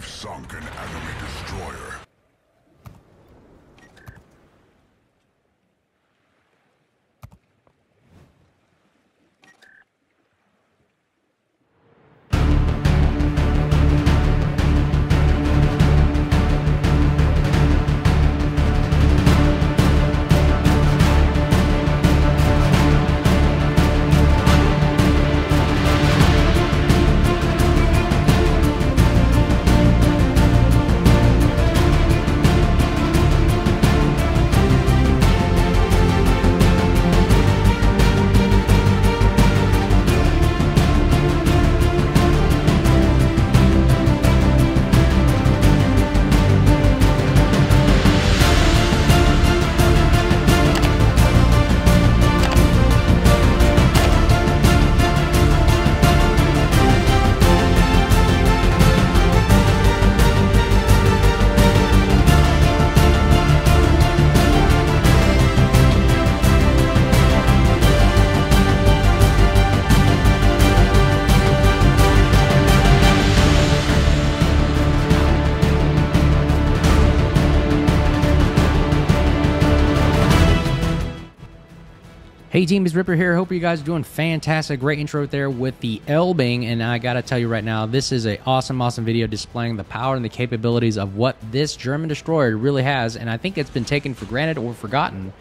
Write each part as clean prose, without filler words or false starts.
We've sunk an enemy destroyer. Hey team, it's Ripper here. Hope you guys are doing fantastic. Great intro there with the Elbing, and I gotta tell you right now, this is an awesome video displaying the power and the capabilities of what this German destroyer really has, and I think it's been taken for granted or forgotten.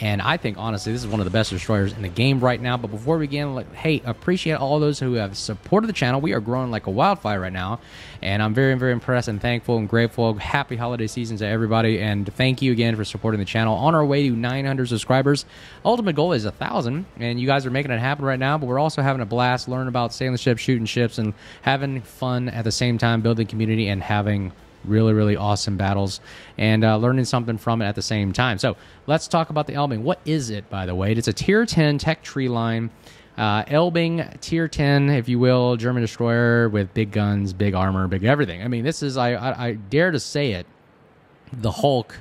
And I think, honestly, this is one of the best destroyers in the game right now. But before we begin, hey, appreciate all those who have supported the channel. We are growing like a wildfire right now. And I'm very, very impressed and thankful and grateful. Happy holiday season to everybody. And thank you again for supporting the channel. On our way to 900 subscribers. Ultimate goal is 1,000. And you guys are making it happen right now. But we're also having a blast, learning about sailing ships, shooting ships, and having fun at the same time, building community and having fun. Really awesome battles, and learning something from it at the same time. So let's talk about the Elbing. What is it, by the way? It's a tier 10 tech tree line, Elbing tier 10, if you will, German destroyer with big guns, big armor, big everything. I mean, this is, I dare to say it, the Hulk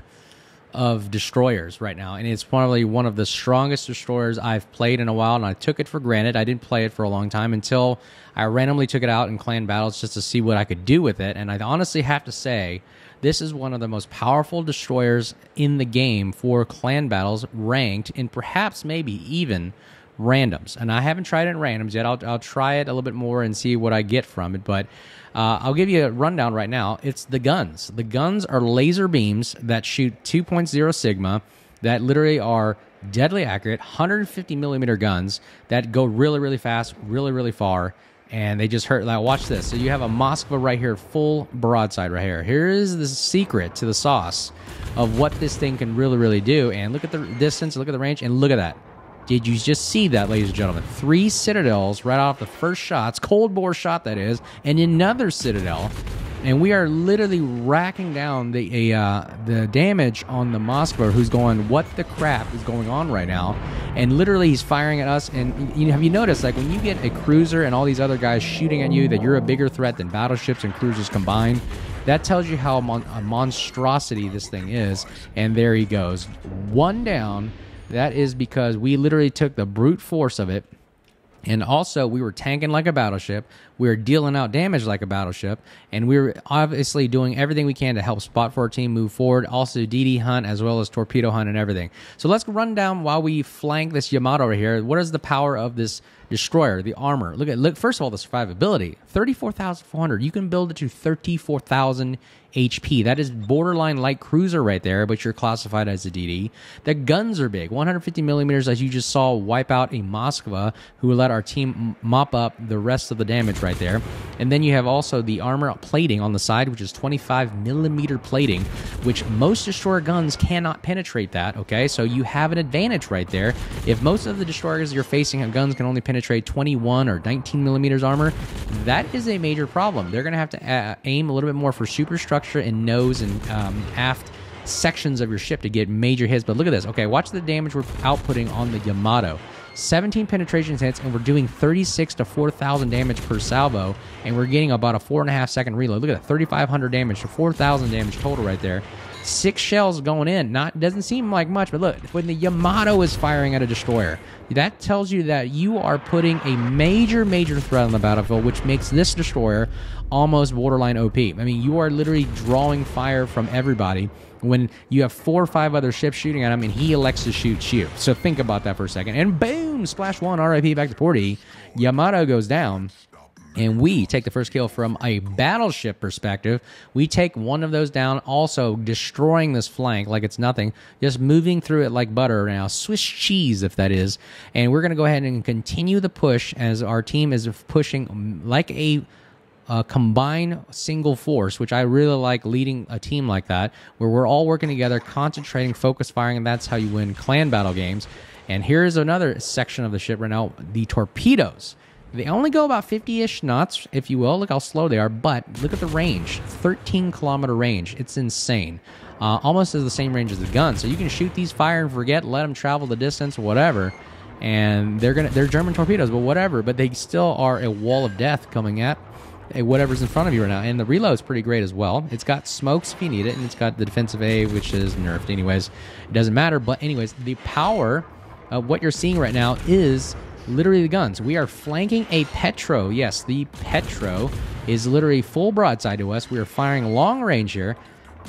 of destroyers right now, and it's probably one of the strongest destroyers I've played in a while, and I took it for granted. I didn't play it for a long time until I randomly took it out in clan battles just to see what I could do with it, and I honestly have to say this is one of the most powerful destroyers in the game for clan battles, ranked, and perhaps maybe even randoms. And I haven't tried it in randoms yet. I'll try it a little bit more and see what I get from it, but I'll give you a rundown right now. It's the guns. The guns are laser beams that shoot 2.0 Sigma that literally are deadly accurate, 150 millimeter guns that go really fast, really far, and they just hurt. Now watch this. So you have a Moskva right here, full broadside right here. Here is the secret to the sauce of what this thing can really do. And look at the distance, look at the range, and look at that. Did you just see that, ladies and gentlemen? 3 citadels right off the first shots, cold bore shot that is, and another citadel. And we are literally racking down the damage on the Moskva, who's going, what the crap is going on right now? And literally he's firing at us. And you know, have you noticed, like, when you get a cruiser and all these other guys shooting at you, that you're a bigger threat than battleships and cruisers combined? That tells you how a monstrosity this thing is. And there he goes. One down. That is because we literally took the brute force of it, and also we were tanking like a battleship, we were dealing out damage like a battleship, and we were obviously doing everything we can to help Spot 14 move forward, also DD hunt as well as torpedo hunt and everything. So let's run down while we flank this Yamato right here. What is the power of this destroyer? The armor. Look. First of all, the survivability, 34,400. You can build it to 34,000 HP. That is borderline light cruiser right there, but you're classified as a DD. The guns are big, 150 millimeters, as you just saw, wipe out a Moskva, who let our team mop up the rest of the damage right there. And then you have also the armor plating on the side, which is 25 millimeter plating, which most destroyer guns cannot penetrate that. Okay, so you have an advantage right there. If most of the destroyers you're facing have guns can only penetrate 21 or 19 millimeters armor, that is a major problem. They're gonna have to aim a little bit more for superstructure and nose and aft sections of your ship to get major hits. But look at this. Okay, watch the damage we're outputting on the Yamato. 17 penetration hits, and we're doing 36 to 4,000 damage per salvo, and we're getting about a 4.5 second reload. Look at that, 3,500 damage to 4,000 damage total right there. 6 shells going in. Doesn't seem like much, but look, when the Yamato is firing at a destroyer, that tells you that you are putting a major, major threat on the battlefield, which makes this destroyer almost borderline OP. I mean, you are literally drawing fire from everybody when you have 4 or 5 other ships shooting at him, and he elects to shoot you. So think about that for a second. And boom, splash one, RIP, back to Porty. Yamato goes down. And we take the first kill from a battleship perspective. We take one of those down, also destroying this flank like it's nothing, just moving through it like butter now, Swiss cheese if that is. And we're going to go ahead and continue the push as our team is pushing like a combined single force, which I really like leading a team like that, where we're all working together, concentrating, focus firing, and that's how you win clan battle games. And here's another section of the ship right now, the torpedoes. They only go about 50-ish knots, if you will. Look how slow they are, but look at the range. 13-kilometer range. It's insane. Almost as the same range as the gun. So you can shoot these, fire and forget, let them travel the distance, whatever. And they're German torpedoes, but whatever. But they still are a wall of death coming at whatever's in front of you right now. And the reload is pretty great as well. It's got smokes if you need it, and it's got the defensive A, which is nerfed anyways. It doesn't matter, but anyways, the power of what you're seeing right now is literally the guns. We are flanking a Petro. Yes, the Petro is literally full broadside to us. We are firing long range here,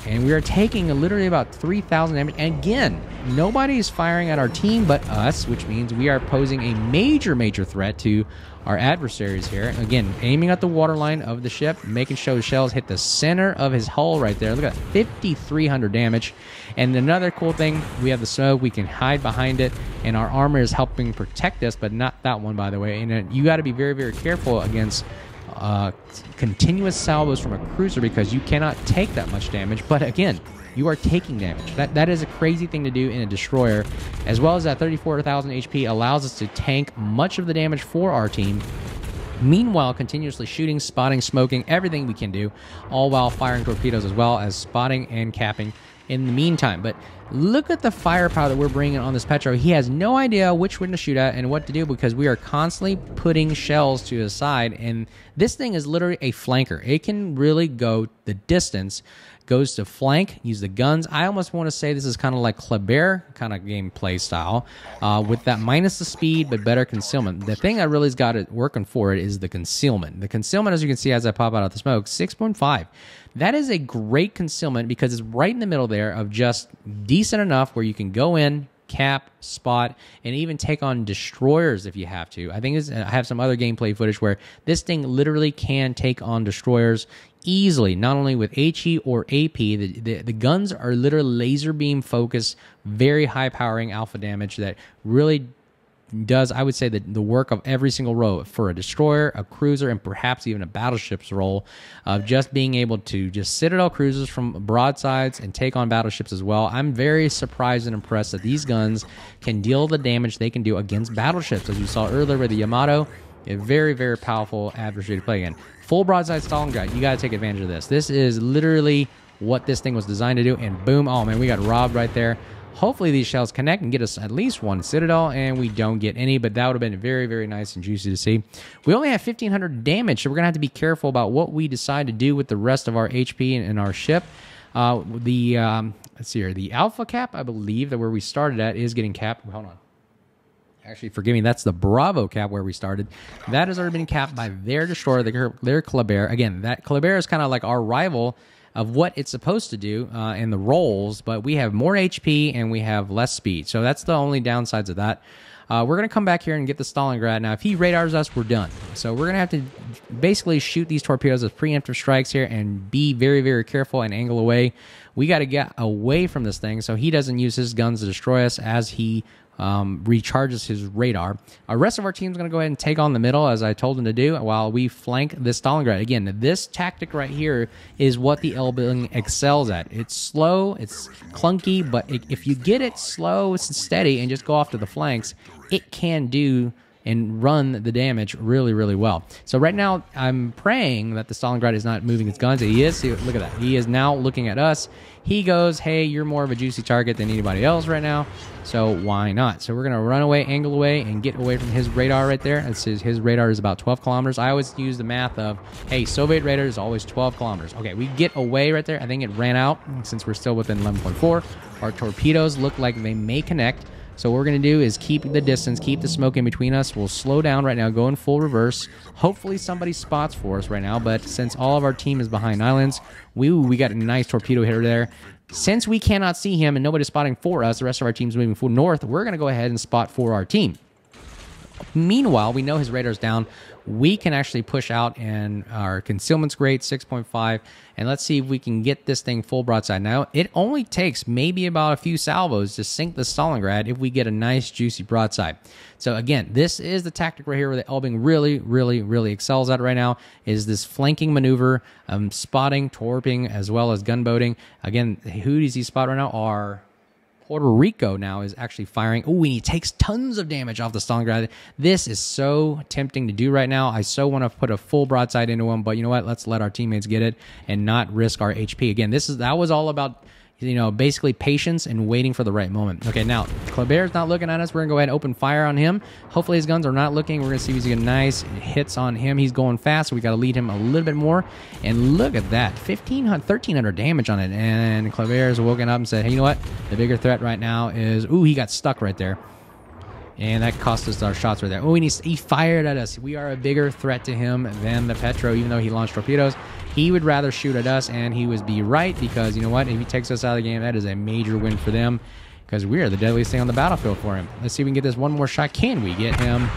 and we are taking literally about 3,000 damage. And again, nobody is firing at our team but us, which means we are posing a major, major threat to our adversaries here. Again, aiming at the waterline of the ship, making sure the shells hit the center of his hull right there. Look at 5,300 damage. And another cool thing, we have the smoke. We can hide behind it, and our armor is helping protect us, but not that one, by the way. And you got to be very, very careful against continuous salvos from a cruiser because you cannot take that much damage. But again, you are taking damage. That is a crazy thing to do in a destroyer, as well as that 34,000 HP allows us to tank much of the damage for our team. Meanwhile, continuously shooting, spotting, smoking, everything we can do, all while firing torpedoes as well as spotting and capping in the meantime. But look at the firepower that we're bringing on this Petro. He has no idea which one to shoot at and what to do because we are constantly putting shells to his side. And this thing is literally a flanker. It can really go the distance. Goes to flank, use the guns. I almost want to say this is kind of like Kleber kind of gameplay style with that minus the speed but better concealment. The thing I really has got it working for it is the concealment. The concealment, as you can see as I pop out of the smoke, 6.5. That is a great concealment because it's right in the middle there of just decent enough where you can go in, cap, spot, and even take on destroyers if you have to. I think I have some other gameplay footage where this thing literally can take on destroyers easily, not only with HE or AP. The guns are literally laser beam focused, very high powering alpha damage that really does, I would say, the work of every single row for a destroyer, a cruiser, and perhaps even a battleship's role of just being able to just citadel cruisers from broadsides and take on battleships as well. I'm very surprised and impressed that these guns can deal the damage they can do against battleships, as you saw earlier with the Yamato. A very, very powerful adversary to play in. Full broadside Stalingrad. You got to take advantage of this. This is literally what this thing was designed to do, and boom, oh man, we got robbed right there. Hopefully these shells connect and get us at least one citadel, and we don't get any, but that would have been very, very nice and juicy to see. We only have 1,500 damage, so we're going to have to be careful about what we decide to do with the rest of our HP and our ship. Let's see here, the Alpha cap, I believe, that where we started at is getting capped. Hold on. Actually, forgive me, that's the Bravo cap where we started. That has already been capped by their destroyer, their Colbert. Again, that Colbert is kind of like our rival of what it's supposed to do in the roles, but we have more HP and we have less speed. So that's the only downsides of that. We're going to come back here and get the Stalingrad. Now, if he radars us, we're done. So we're going to have to basically shoot these torpedoes as preemptive strikes here and be very, very careful and angle away. We got to get away from this thing so he doesn't use his guns to destroy us as he recharges his radar. The rest of our team's going to go ahead and take on the middle as I told him to do while we flank this Stalingrad. Again, this tactic right here is what the Elbing excels at. It's slow, it's clunky, but if you get it slow, it's steady, and just go off to the flanks, it can do and run the damage really, really well. So right now, I'm praying that the Stalingrad is not moving its guns. He is. Look at that. He is now looking at us. He goes, hey, you're more of a juicy target than anybody else right now, so why not? So we're going to run away, angle away, and get away from his radar right there. This is, his radar is about 12 kilometers. I always use the math of, hey, Soviet radar is always 12 kilometers. Okay, we get away right there. I think it ran out since we're still within 11.4. Our torpedoes look like they may connect. So what we're going to do is keep the distance, keep the smoke in between us. We'll slow down right now, go in full reverse. Hopefully somebody spots for us right now, but since all of our team is behind islands, we got a nice torpedo hitter there. Since we cannot see him and nobody's spotting for us, the rest of our team's moving full north, we're going to go ahead and spot for our team. Meanwhile, we know his radar's down. We can actually push out, and our concealment's great, 6.5, and let's see if we can get this thing full broadside. Now, it only takes maybe about a few salvos to sink the Stalingrad if we get a nice, juicy broadside. So again, this is the tactic right here where the Elbing really, really, really excels at right now, is this flanking maneuver, spotting, torping, as well as gunboating. Again, who does he spot right now? Our Puerto Rico now is actually firing. Oh, and he takes tons of damage off the Stalingrad. This is so tempting to do right now. I so want to put a full broadside into him, but you know what? Let's let our teammates get it and not risk our HP. Again, that was all about, you know, basically patience and waiting for the right moment. Okay, now Colbert's not looking at us. We're gonna go ahead and open fire on him. Hopefully his guns are not looking. We're gonna see if he's getting nice hits on him. He's going fast, so we gotta lead him a little bit more. And look at that, 1,300 damage on it. And Colbert's woken up and said, hey, you know what? The bigger threat right now is, ooh, he got stuck right there. And that cost us our shots right there. Oh, and he fired at us. We are a bigger threat to him than the Petro, even though he launched torpedoes. He would rather shoot at us, and he would be right, because, you know what, if he takes us out of the game, that is a major win for them, because we are the deadliest thing on the battlefield for him. Let's see if we can get this one more shot. Can we get him?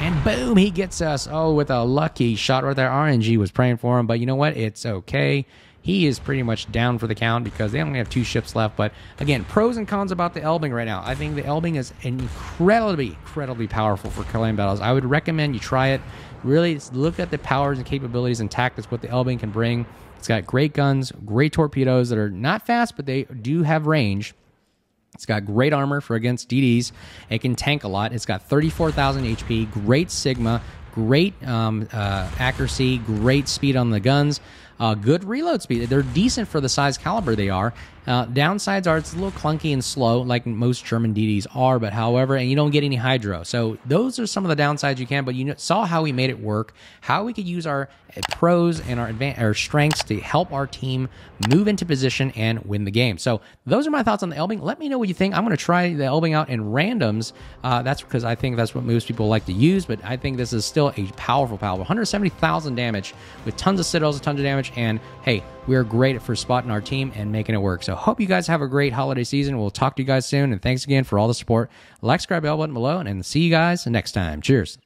And boom, he gets us. Oh, with a lucky shot right there. RNG was praying for him, but you know what? It's okay. He is pretty much down for the count because they only have 2 ships left. But again, pros and cons about the Elbing right now. I think the Elbing is incredibly, incredibly powerful for Calam battles. I would recommend you try it. Really look at the powers and capabilities and tactics, what the Elbing can bring. It's got great guns, great torpedoes that are not fast, but they do have range. It's got great armor for against DDs. It can tank a lot. It's got 34,000 HP, great Sigma, great accuracy, great speed on the guns, good reload speed. They're decent for the size caliber they are. Downsides are it's a little clunky and slow, like most German DDs are, but however, and you don't get any hydro. So those are some of the downsides you can, but you saw how we made it work, how we could use our pros and our strengths to help our team move into position and win the game. So those are my thoughts on the Elbing. Let me know what you think. I'm going to try the Elbing out in randoms. That's because I think that's what most people like to use, but I think this is still a powerful power. 170,000 damage with tons of citadels, tons of damage, and hey, we're great for spotting our team and making it work. So hope you guys have a great holiday season. We'll talk to you guys soon, and thanks again for all the support. Like, subscribe, bell button below, and see you guys next time. Cheers.